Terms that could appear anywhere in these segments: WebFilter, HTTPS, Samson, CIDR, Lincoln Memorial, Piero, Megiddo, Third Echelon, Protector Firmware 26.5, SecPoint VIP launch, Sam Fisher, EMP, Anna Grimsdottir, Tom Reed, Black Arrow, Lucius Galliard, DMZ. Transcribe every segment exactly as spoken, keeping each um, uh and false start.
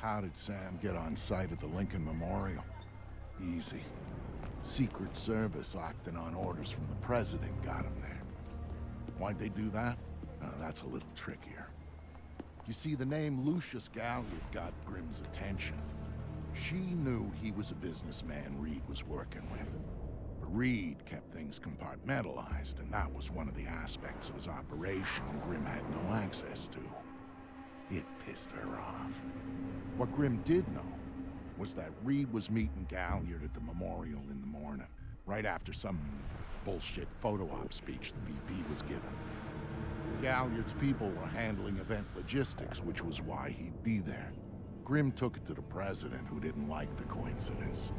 How did Sam get on site at the Lincoln Memorial? Easy. Secret Service acting on orders from the president got him there. Why'd they do that? Oh, that's a little trickier. You see, the name Lucius Galliard got Grimm's attention. She knew he was a businessman Reed was working with. But Reed kept things compartmentalized, and that was one of the aspects of his operation Grimm had no access to. It pissed her off. What Grimm did know was that Reed was meeting Galliard at the memorial in the morning, right after some bullshit photo op speech the V P was giving. Galliard's people were handling event logistics, which was why he'd be there. Grimm took it to the president, who didn't like the coincidence.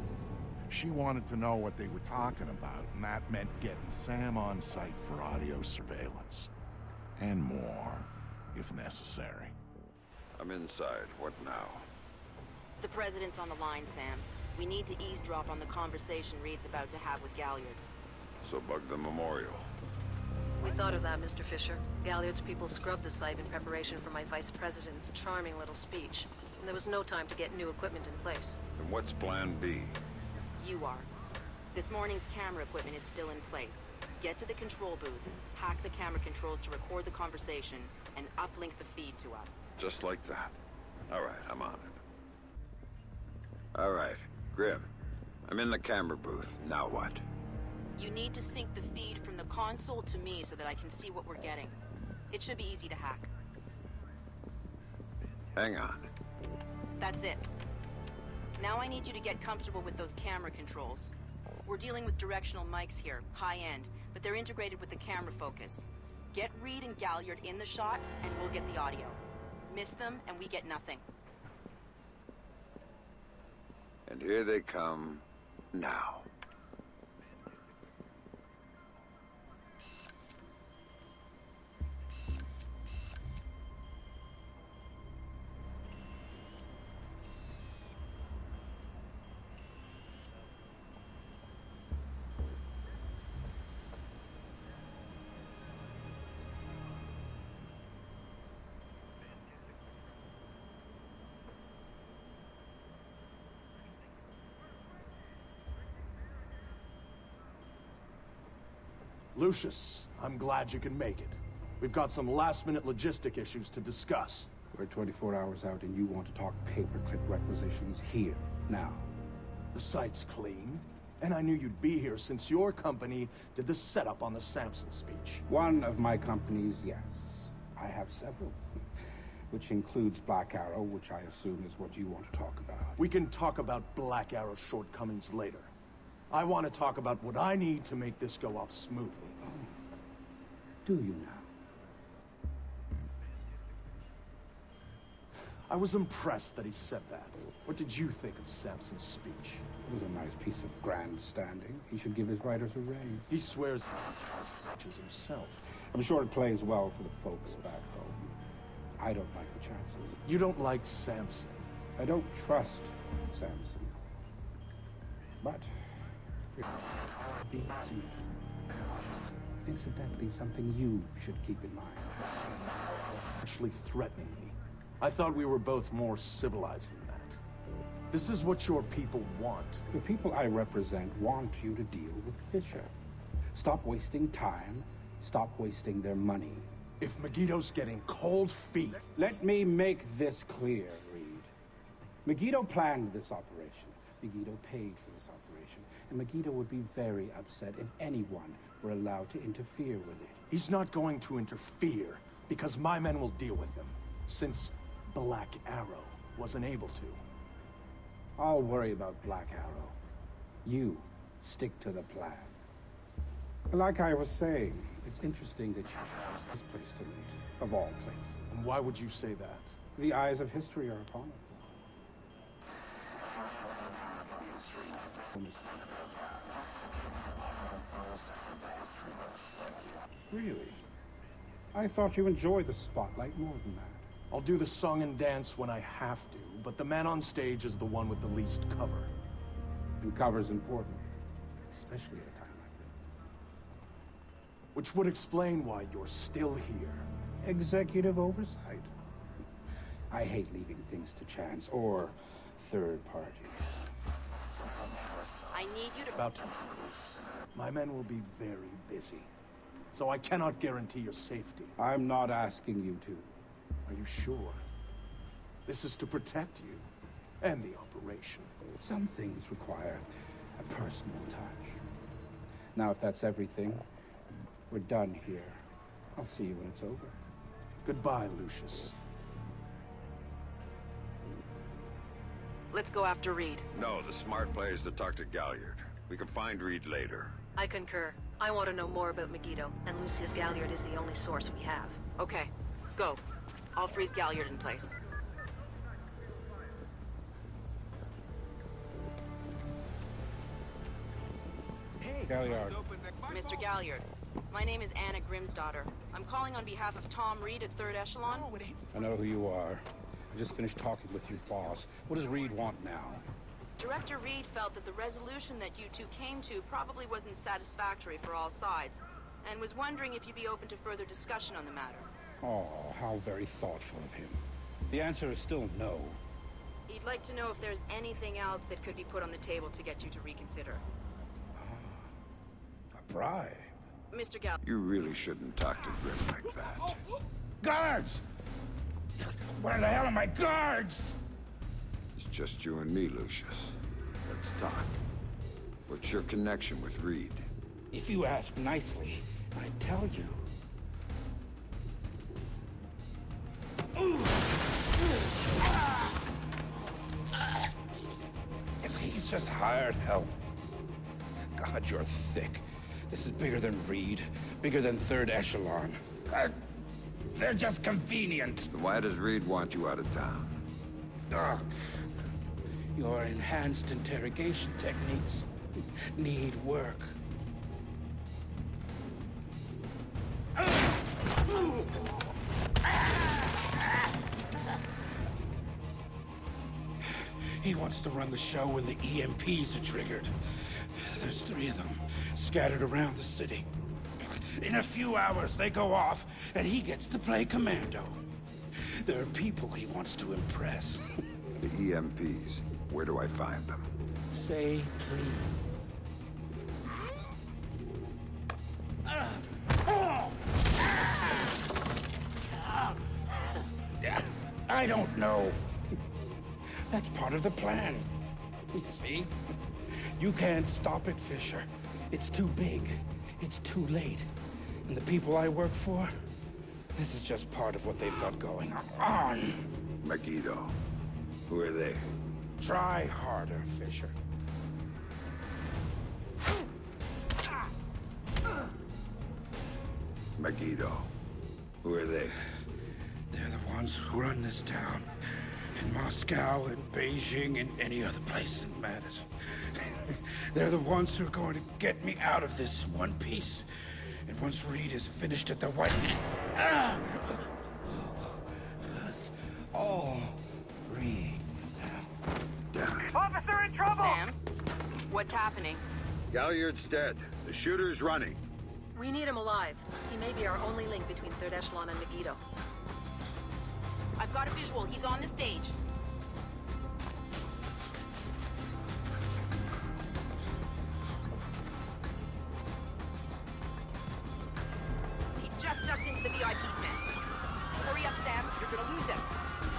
She wanted to know what they were talking about, and that meant getting Sam on site for audio surveillance. And more, if necessary. I'm inside. What now? The president's on the line, Sam. We need to eavesdrop on the conversation Reed's about to have with Galliard. So bug the memorial. We thought of that, Mister Fisher. Galliard's people scrubbed the site in preparation for my vice president's charming little speech. And there was no time to get new equipment in place. And what's plan B? You are. This morning's camera equipment is still in place. Get to the control booth, hack the camera controls to record the conversation, and uplink the feed to us. Just like that. All right, I'm on it. All right, Grimm, I'm in the camera booth. Now what? You need to sync the feed from the console to me so that I can see what we're getting. It should be easy to hack. Hang on. That's it. Now I need you to get comfortable with those camera controls. We're dealing with directional mics here, high-end, but they're integrated with the camera focus. Get Reed and Galliard in the shot, and we'll get the audio. Miss them, and we get nothing. And here they come now. Lucius, I'm glad you can make it. We've got some last-minute logistic issues to discuss. We're twenty-four hours out and you want to talk paperclip requisitions here, now. The site's clean, and I knew you'd be here since your company did the setup on the Samson speech. One of my companies, yes. I have several, which includes Black Arrow, which I assume is what you want to talk about. We can talk about Black Arrow's shortcomings later. I want to talk about what I need to make this go off smoothly. Oh. Do you now? I was impressed that he said that. What did you think of Samson's speech? It was a nice piece of grandstanding. He should give his writers a raise. He swears he himself. I'm sure it plays well for the folks back home. I don't like the chances. You don't like Samson? I don't trust Samson. But... incidentally, something you should keep in mind. Actually threatening me. I thought we were both more civilized than that. This is what your people want. The people I represent want you to deal with Fisher. Stop wasting time. Stop wasting their money. If Megiddo's getting cold feet... Let me make this clear, Reed. Megiddo planned this operation. Megiddo paid for this operation, and Megiddo would be very upset if anyone were allowed to interfere with it. He's not going to interfere, because my men will deal with him, since Black Arrow wasn't able to. I'll worry about Black Arrow. You stick to the plan. Like I was saying, it's interesting that you chose this place to meet, of all places. And why would you say that? The eyes of history are upon it. Really? I thought you enjoyed the spotlight more than that. I'll do the song and dance when I have to, but the man on stage is the one with the least cover. And cover's important, especially at a time like this. Which would explain why you're still here. Executive oversight. I hate leaving things to chance or third parties. I need you to... About time. My men will be very busy, so I cannot guarantee your safety. I'm not asking you to. Are you sure? This is to protect you and the operation. Some things require a personal touch. Now, if that's everything, we're done here. I'll see you when it's over. Goodbye, Lucius. Let's go after Reed. No, the smart play is to talk to Galliard. We can find Reed later. I concur. I want to know more about Megiddo, and Lucius Galliard is the only source we have. Okay, go. I'll freeze Galliard in place. Hey, Galliard. Mister Galliard, my name is Anna Grimsdottir. I'm calling on behalf of Tom Reed at Third Echelon. I know who you are. I just finished talking with your boss. What does Reed want now? Director Reed felt that the resolution that you two came to probably wasn't satisfactory for all sides, and was wondering if you'd be open to further discussion on the matter. Oh, how very thoughtful of him. The answer is still no. He'd like to know if there's anything else that could be put on the table to get you to reconsider. Ah, a bribe. Mister Gal- You really shouldn't talk to Grim like that. Guards! Where the hell are my guards? It's just you and me, Lucius. Let's talk. What's your connection with Reed? If you ask nicely, I tell you. If he's just hired help. God, you're thick. This is bigger than Reed, bigger than Third Echelon. I They're just convenient. Why does Reed want you out of town? Ugh. Your enhanced interrogation techniques need work. He wants to run the show when the E M Ps are triggered. There's three of them scattered around the city. In a few hours, they go off, and he gets to play commando. There are people he wants to impress. The E M Ps, where do I find them? Say please. I don't know. That's part of the plan. You see? You can't stop it, Fisher. It's too big. It's too late. And the people I work for, this is just part of what they've got going on. Megiddo. Who are they? Try harder, Fisher. Megiddo. Who are they? They're the ones who run this town. In Moscow, in Beijing, in any other place that matters. They're the ones who are going to get me out of this in one piece. And once Reed is finished at the White... Ah! That's all Reed. Officer in trouble! Sam, what's happening? Galliard's dead. The shooter's running. We need him alive. He may be our only link between Third Echelon and Megiddo. I've got a visual. He's on the stage. He just ducked into the V I P tent. Hurry up, Sam. You're gonna lose him. Hey!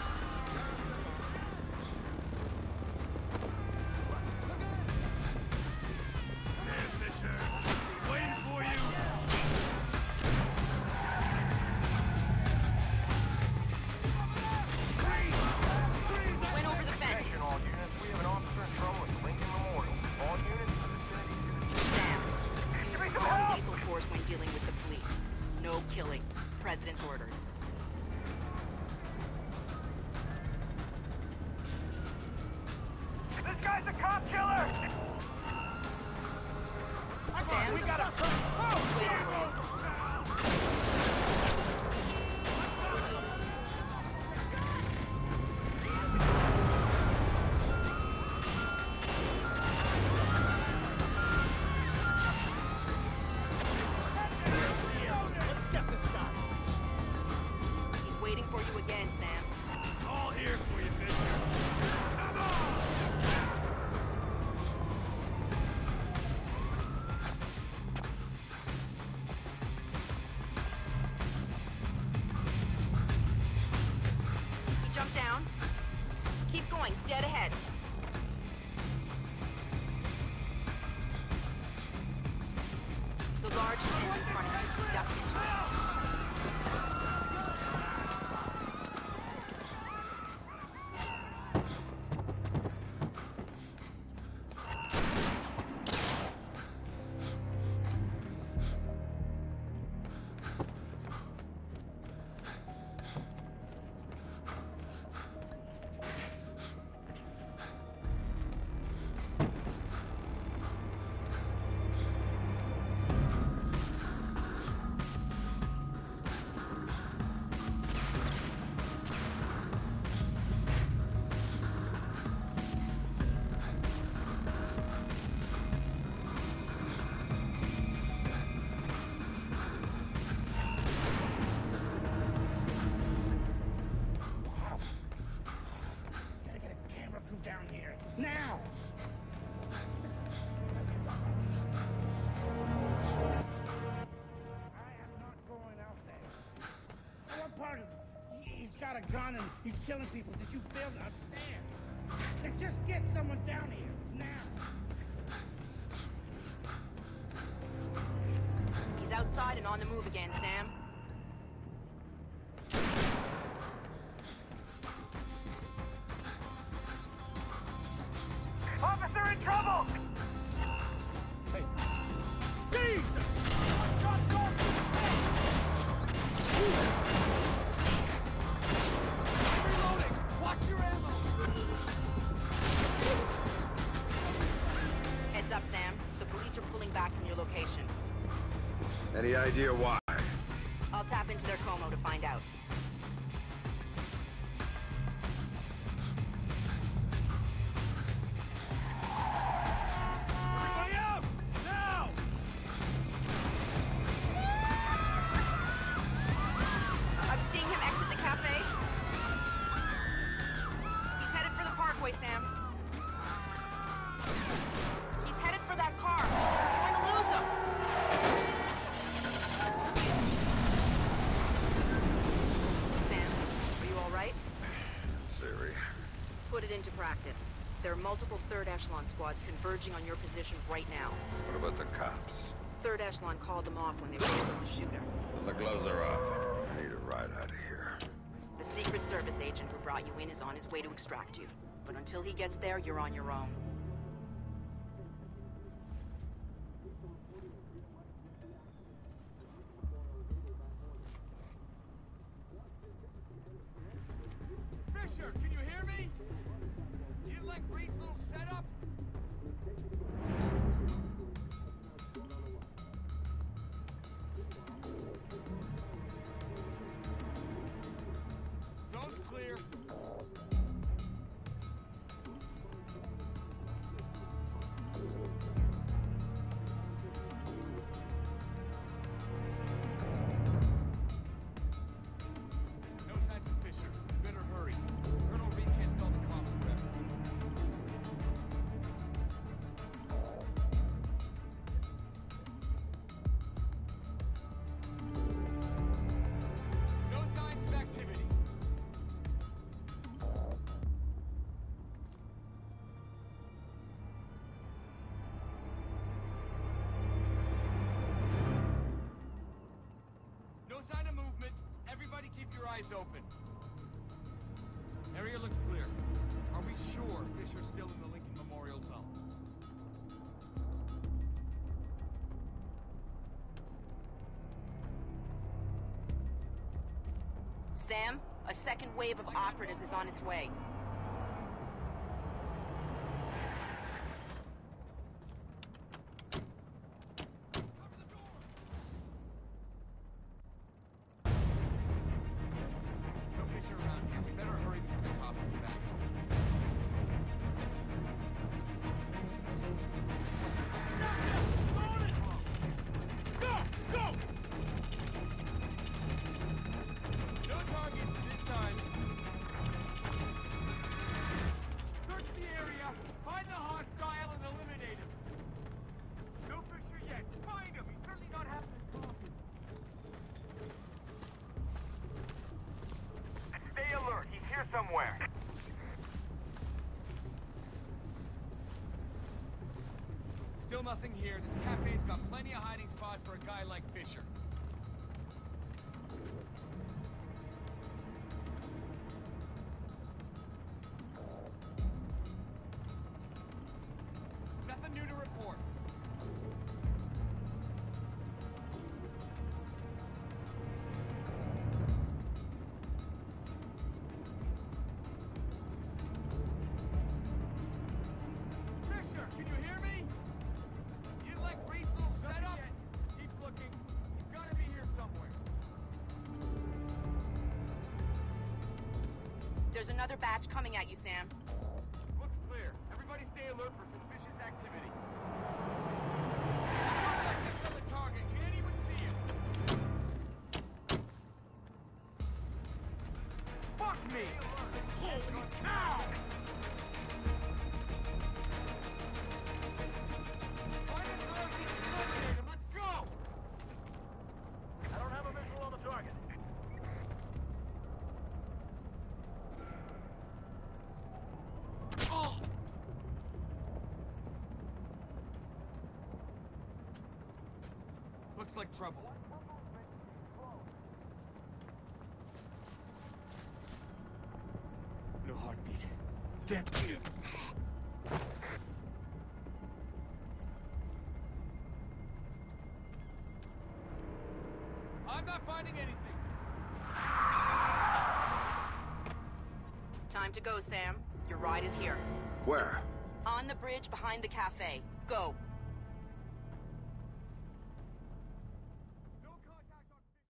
down. Keep going, dead ahead. The large tent in front of you, ducked into he's killing people that you fail to understand. Now just get someone down here, now. He's outside and on the move again, Sam. Officer in trouble! Hey. Jesus! I've got God! Hey! Watch your ammo! Heads up, Sam. The police are pulling back from your location. Any idea why? I'll tap into their Como to find out. Multiple Third Echelon squads converging on your position right now. What about the cops? Third Echelon called them off when they were able to shoot her. Well, the gloves are off. I need a ride out of here. The Secret Service agent who brought you in is on his way to extract you. But until he gets there, you're on your own. Fisher, can you hear me? Do you like Reed's little setup? Zone's clear. Open. Area looks clear. Are we sure Fisher's still in the Lincoln Memorial zone? Sam, a second wave of operatives is on its way. somewhere. Still nothing here. This cafe's got plenty of hiding spots for a guy like Fisher. Nothing new to report. There's another batch coming at you, Sam. Looks clear. Everybody stay alert for suspicious activity. On the target. Can't even see him. Fuck me! Holy cow! Let's go! I don't have a visual on the target. Looks like trouble. No heartbeat. Damn you. I'm not finding anything. Time to go, Sam. Your ride is here. Where? On the bridge behind the cafe. Go.